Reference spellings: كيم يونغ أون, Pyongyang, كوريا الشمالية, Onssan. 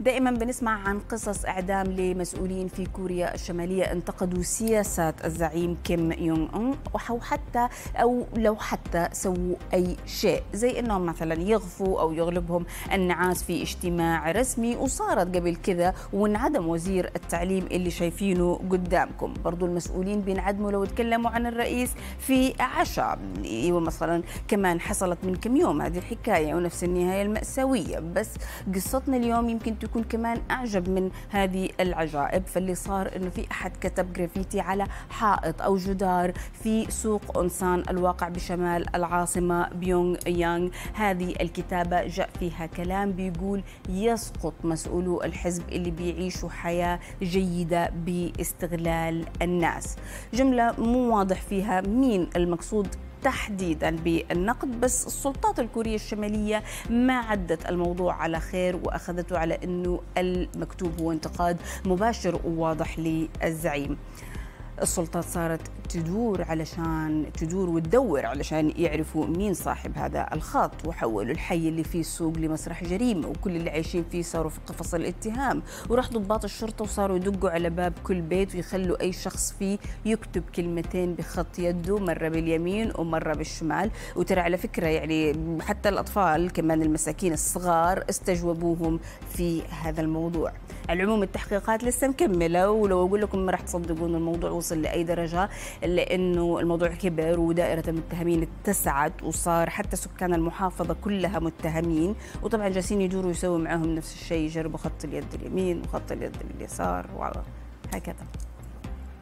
دائما بنسمع عن قصص إعدام لمسؤولين في كوريا الشمالية انتقدوا سياسة الزعيم كيم يونغ أون، أو لو حتى سووا أي شيء، زي أنهم مثلا يغفوا أو يغلبهم النعاس في اجتماع رسمي، وصارت قبل كذا، وانعدم وزير التعليم اللي شايفينه قدامكم. برضو المسؤولين بينعدموا لو تكلموا عن الرئيس في عشاء، ومثلا كمان حصلت من كم يوم هذه الحكاية ونفس النهاية المأساوية. بس قصتنا اليوم يمكن تكون كمان أعجب من هذه العجائب. فاللي صار أنه في أحد كتب جرافيتي على حائط أو جدار في سوق أونسان الواقع بشمال العاصمة بيونغ يانغ. هذه الكتابة جاء فيها كلام بيقول: يسقط مسؤولو الحزب اللي بيعيشوا حياة جيدة باستغلال الناس. جملة مو واضح فيها مين المقصود تحديدا بالنقد، بس السلطات الكورية الشمالية ما عدت الموضوع على خير وأخذته على أنه المكتوب هو انتقاد مباشر وواضح للزعيم. السلطات صارت تدور علشان يعرفوا مين صاحب هذا الخط، وحولوا الحي اللي فيه السوق لمسرح جريمة، وكل اللي عايشين فيه صاروا في قفص الاتهام. وراح ضباط الشرطة وصاروا يدقوا على باب كل بيت ويخلوا أي شخص فيه يكتب كلمتين بخط يده، مرة باليمين ومرة بالشمال. وترى على فكرة يعني حتى الأطفال كمان، المساكين الصغار، استجوبوهم في هذا الموضوع. على العموم التحقيقات لسه مكملة، ولو أقول لكم ما راح تصدقون الموضوع وصل لأي درجة، لأنه الموضوع كبر ودائرة المتهمين اتسعت، وصار حتى سكان المحافظة كلها متهمين. وطبعا جالسين يدوروا يسووا معاهم نفس الشيء، يجربوا خط اليد اليمين وخط اليد اليسار وهكذا.